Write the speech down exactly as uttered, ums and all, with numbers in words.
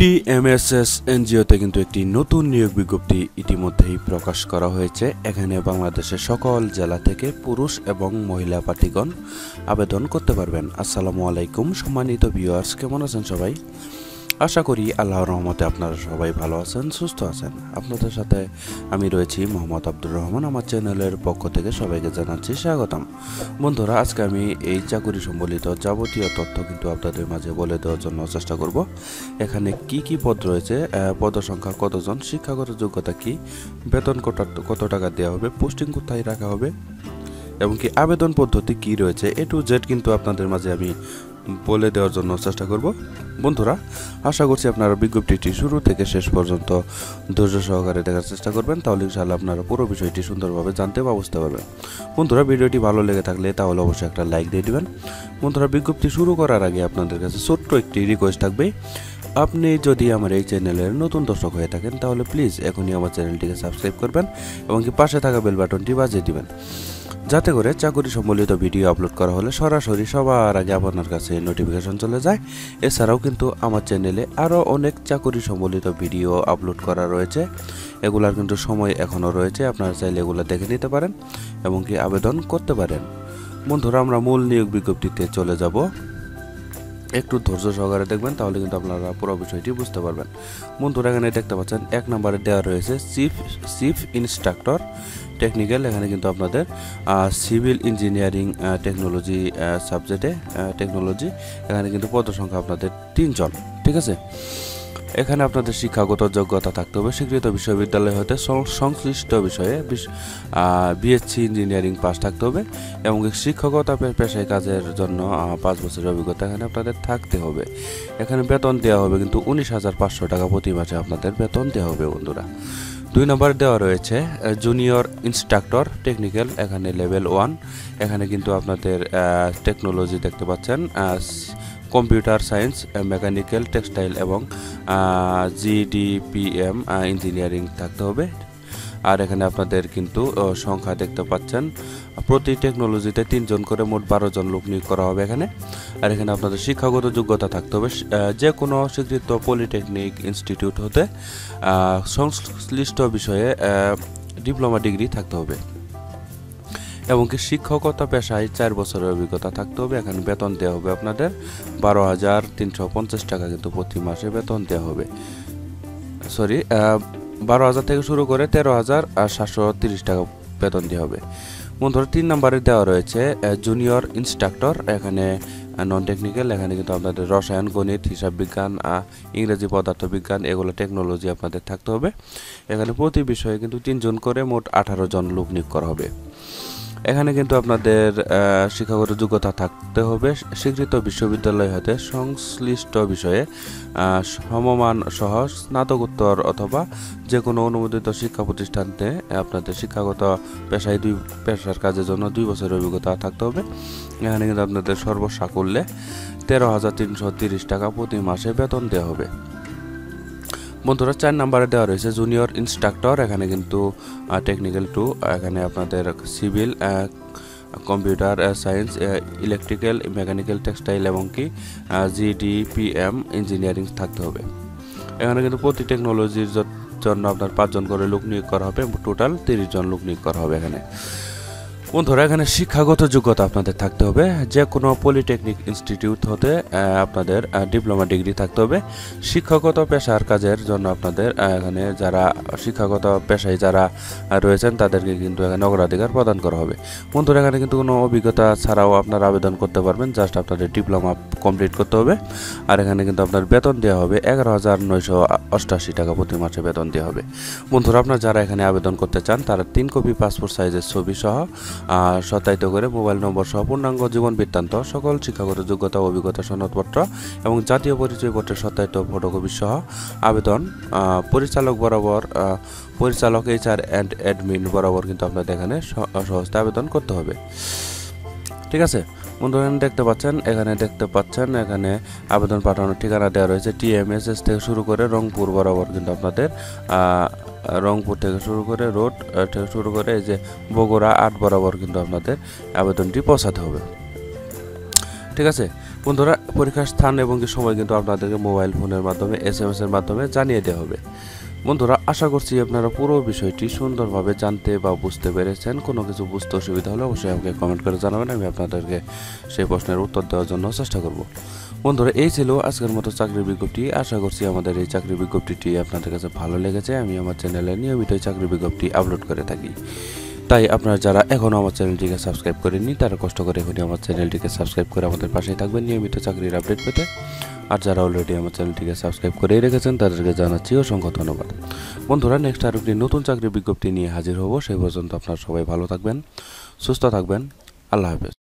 TMSS এনজিওতে কিন্তু একটি নতুন নিয়োগ বিজ্ঞপ্তি ইতিমধ্যেই প্রকাশ করা হয়েছে। এখানে বাংলাদেশের সকল জেলা থেকে পুরুষ এবং মহিলা প্রার্থীগণ আবেদন করতে পারবেন। আসসালামু আলাইকুম সম্মানিত ভিউয়ার্স, কেমন আছেন সবাই? আশা করি আল্লাহর রহমতে আপনারা সবাই ভালো আছেন, সুস্থ আছেন। আপনাদের সাথে আমি রয়েছি মোহাম্মদ আব্দুর রহমান, আমার চ্যানেলের পক্ষ থেকে সবাইকে জানাচ্ছি স্বাগতম। বন্ধুরা, আজকে আমি এই চাকুরি সম্বলিত যাবতীয় তথ্য কিন্তু আপনাদের মাঝে বলে দেওয়ার জন্য চেষ্টা করব। এখানে কি কি পদ রয়েছে, পদসংখ্যা কতজন, শিক্ষাগত যোগ্যতা কি, বেতন কত কত টাকা দেওয়া হবে, পোস্টিং কোথায় রাখা হবে এবং কি আবেদন পদ্ধতি কি রয়েছে, এ টু জেড কিন্তু আপনাদের মাঝে আমি বলে দেওয়ার জন্য চেষ্টা করব। বন্ধুরা, আশা করছি আপনারা বিজ্ঞপ্তিটি শুরু থেকে শেষ পর্যন্ত ধৈর্য সহকারে দেখার চেষ্টা করবেন, তাহলে ইনশাআল্লাহ আপনারা পুরো বিষয়টি সুন্দরভাবে জানতে বা বুঝতে পারবেন। বন্ধুরা, ভিডিওটি ভালো লেগে থাকলে তাহলে অবশ্যই একটা লাইক দিয়ে দিবেন। বন্ধুরা, বিজ্ঞপ্তি শুরু করার আগে আপনাদের কাছে ছোট্ট একটি রিকোয়েস্ট থাকবে, আপনি যদি আমার এই চ্যানেলের নতুন দর্শক হয়ে থাকেন তাহলে প্লিজ এখনই আমার চ্যানেলটিকে সাবস্ক্রাইব করবেন এবং কি পাশে থাকা বেল বাটনটি বাজিয়ে দিবেন, যাতে করে চাকুরি সম্বলিত ভিডিও আপলোড করা হলে সরাসরি সবার আগে আপনার কাছে নোটিফিকেশন চলে যায়। এছাড়াও কিন্তু আমার চ্যানেলে আরও অনেক চাকুরি সম্বলিত ভিডিও আপলোড করা রয়েছে, এগুলার কিন্তু সময় এখনও রয়েছে, আপনারা চাইলে এগুলো দেখে নিতে পারেন এবং কি আবেদন করতে পারেন। বন্ধুরা, আমরা মূল নিয়োগ বিজ্ঞপ্তিতে চলে যাব, একটু ধৈর্য সহকারে দেখবেন তাহলে কিন্তু আপনারা পুরো বিষয়টি বুঝতে পারবেন। বন্ধুরা, এখানে দেখতে পাচ্ছেন এক নম্বরে দেওয়া রয়েছে চিফ চিফ ইনস্ট্রাক্টর টেকনিক্যাল। এখানে কিন্তু আপনাদের সিভিল ইঞ্জিনিয়ারিং টেকনোলজি সাবজেক্টে টেকনোলজি এখানে কিন্তু পদসংখ্যা আপনাদের তিনজন, ঠিক আছে। এখানে আপনাদের শিক্ষাগত যোগ্যতা থাকতে হবে স্বীকৃত বিশ্ববিদ্যালয় হতে সংশ্লিষ্ট বিষয়ে বিএসসি ইঞ্জিনিয়ারিং পাস থাকতে হবে এবং শিক্ষকতা পেশায় কাজের জন্য পাঁচ বছরের অভিজ্ঞতা এখানে আপনাদের থাকতে হবে। এখানে বেতন দেওয়া হবে কিন্তু উনিশ হাজার পাঁচশো টাকা প্রতি মাসে আপনাদের বেতন দেওয়া হবে। বন্ধুরা, দুই নম্বর দেওয়া রয়েছে জুনিয়র ইনস্ট্রাক্টর টেকনিক্যাল, এখানে লেভেল ওয়ান। এখানে কিন্তু আপনাদের টেকনোলজি দেখতে পাচ্ছেন কম্পিউটার সায়েন্স, মেকানিক্যাল, টেক্সটাইল এবং জিডিপিএম ইঞ্জিনিয়ারিং থাকতে হবে। আর এখানে আপনাদের কিন্তু সংখ্যা দেখতে পাচ্ছেন প্রতি টেকনোলজিতে তিনজন করে মোট বারো জন লোক নিয়োগ করা হবে এখানে। আর এখানে আপনাদের শিক্ষাগত যোগ্যতা থাকতে হবে যে কোনো স্বীকৃত পলিটেকনিক ইনস্টিটিউট হতে সংশ্লিষ্ট বিষয়ে ডিপ্লোমা ডিগ্রি থাকতে হবে এবং কি শিক্ষকতা পেশায় চার বছরের অভিজ্ঞতা থাকতে হবে। এখানে বেতন দেওয়া হবে আপনাদের বারো হাজার তিনশো পঞ্চাশ টাকা কিন্তু প্রতি মাসে বেতন দেওয়া হবে, সরি বারো হাজার থেকে শুরু করে তেরো হাজার আর সাতশো তিরিশ টাকা বেতন দেওয়া হবে। বন্ধুরা, তিন নম্বরে দেওয়া রয়েছে জুনিয়র ইনস্ট্রাক্টর, এখানে নন টেকনিক্যাল। এখানে কিন্তু আপনাদের রসায়ন, গণিত, হিসাব বিজ্ঞান, ইংরেজি, পদার্থবিজ্ঞান এগুলো টেকনোলজি আপনাদের থাকতে হবে। এখানে প্রতি বিষয়ে কিন্তু তিনজন করে মোট আঠারো জন লোক নিয়োগ করা হবে। এখানে কিন্তু আপনাদের শিক্ষাগত যোগ্যতা থাকতে হবে স্বীকৃত বিশ্ববিদ্যালয় হতে সংশ্লিষ্ট বিষয়ে সমমান সহ স্নাতকোত্তর অথবা যে কোনো অনুমোদিত শিক্ষা প্রতিষ্ঠানে আপনাদের শিক্ষাগত পেশায় দুই পেশার কাজের জন্য দুই বছরের অভিজ্ঞতা থাকতে হবে। এখানে কিন্তু আপনাদের সর্বসাকুল্যে তেরো হাজার তিনশো তিরিশ টাকা প্রতি মাসে বেতন দেওয়া হবে। বন্ধুরা, চার নাম্বারে দেওয়া রয়েছে জুনিয়র ইনস্ট্রাক্টর, এখানে কিন্তু টেকনিক্যাল টু। এখানে আপনাদের civil, computer science, electrical, mechanical, textile এবং কি জিডিপিএম ইঞ্জিনিয়ারিং থাকতে হবে। এখানে কিন্তু প্রতি টেকনোলজির জন্য আপনার পাঁচজন করে লোক নিয়োগ করা হবে, টোটাল তিরিশ জন লোক নিয়োগ করা হবে এখানে। বন্ধুরা, এখানে শিক্ষাগত যোগ্যতা আপনাদের থাকতে হবে যে কোনো পলিটেকনিক ইনস্টিটিউট হতে আপনাদের ডিপ্লোমা ডিগ্রি থাকতে হবে। শিক্ষকতা পেশার কাজের জন্য আপনাদের এখানে যারা শিক্ষাগত পেশায় যারা রয়েছেন তাদেরকে কিন্তু এখানে অগ্রাধিকার প্রদান করা হবে। বন্ধুরা, এখানে কিন্তু কোনো অভিজ্ঞতা ছাড়াও আপনারা আবেদন করতে পারবেন, জাস্ট আপনাদের ডিপ্লোমা কমপ্লিট করতে হবে। আর এখানে কিন্তু আপনার বেতন দেওয়া হবে এগারো হাজার নয়শো অষ্টাশি টাকা প্রতি মাসে বেতন দেওয়া হবে। বন্ধুরা, আপনার যারা এখানে আবেদন করতে চান তারা তিন কপি পাসপোর্ট সাইজের ছবি সহ আর সত্যায়িত করে মোবাইল নম্বর সহ পূর্ণাঙ্গ জীবন বৃত্তান্ত, সকল শিক্ষাগত যোগ্যতা অভিজ্ঞতা সনদপত্র এবং জাতীয় পরিচয়পত্রের সত্যায়িত ফটোকপি সহ আবেদন পরিচালক বরাবর পরিচালক এইচআর অ্যান্ড অ্যাডমিন বরাবর কিন্তু আপনাদের এখানে সহজে আবেদন করতে হবে, ঠিক আছে। বন্ধুরা, দেখতে পাচ্ছেন এখানে দেখতে পাচ্ছেন এখানে আবেদন পাঠানোর ঠিকানা দেওয়া রয়েছে টিএমএসএস থেকে শুরু করে রংপুর বরাবর কিন্তু আপনাদের রংপুর থেকে শুরু করে রোড থেকে শুরু করে এই যে বগুড়া আট বরাবর কিন্তু আপনাদের আবেদনটি পৌঁছাতে হবে, ঠিক আছে। বন্ধুরা পরীক্ষার স্থান এবং কি সময় কিন্তু আপনাদেরকে মোবাইল ফোনের মাধ্যমে এসএমএস এর মাধ্যমে জানিয়ে দেওয়া হবে। বন্ধুরা আশা করছি আপনারা পুরো বিষয়টি সুন্দরভাবে জানতে বা বুঝতে পেরেছেন। কোনো কিছু বুঝতে অসুবিধা হলে অবশ্যই আমাকে কমেন্ট করে জানাবেন, আমি আপনাদেরকে সেই প্রশ্নের উত্তর দেওয়ার জন্য চেষ্টা করব। বন্ধুরা এই ছিল আজকের মতো চাকরি বিজ্ঞপ্তি। আশা করছি আমাদের এই চাকরি বিজ্ঞপ্তিটি আপনাদের কাছে ভালো লেগেছে। আমি আমার চ্যানেলে নিয়মিত চাকরি বিজ্ঞপ্তি আপলোড করে থাকি, তাই আপনারা যারা এখনও আমার চ্যানেলটিকে সাবস্ক্রাইব করেননি তারা কষ্ট করে এখনই আমার চ্যানেলটিকে সাবস্ক্রাইব করে আমাদের পাশেই থাকবেন নিয়মিত চাকরির আপডেট পেতে। আর যারা অলরেডি আমার চ্যানেলটিকে সাবস্ক্রাইব করে রেখেছেন তাদেরকে জানাচ্ছি অসংখ্য ধন্যবাদ। বন্ধুরা নেক্সট আর একটি নতুন চাকরি বিজ্ঞপ্তি নিয়ে হাজির হব। সেই পর্যন্ত আপনারা সবাই ভালো থাকবেন, সুস্থ থাকবেন। আল্লাহ হাফেজ।